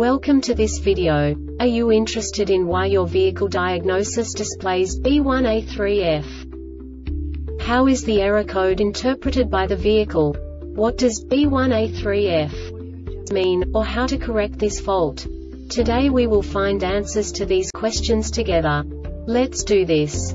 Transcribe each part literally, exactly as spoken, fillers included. Welcome to this video. Are you interested in why your vehicle diagnosis displays B one A three F? How is the error code interpreted by the vehicle? What does B one A three F mean, or how to correct this fault? Today we will find answers to these questions together. Let's do this.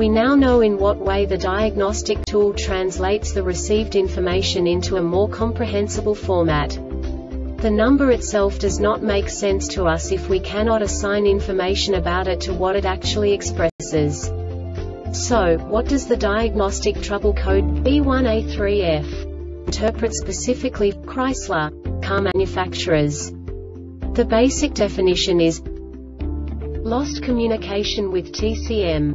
We now know in what way the diagnostic tool translates the received information into a more comprehensible format. The number itself does not make sense to us if we cannot assign information about it to what it actually expresses. So, what does the diagnostic trouble code B one A three F interpret specifically for Chrysler car manufacturers? The basic definition is lost communication with T C M.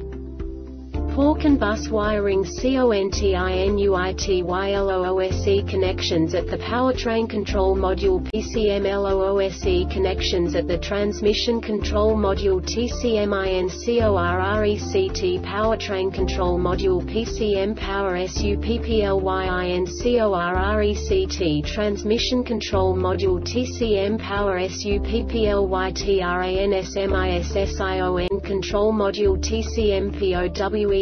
Pork and bus wiring CONTINUITYLOOSE connections at the powertrain control module P C M LOOSE connections at the transmission control module T C M INCORRECT powertrain control module P C M power SUPPLYINCORRECT transmission control module T C M power SUPPLYTRANSMISSION control module T C M POW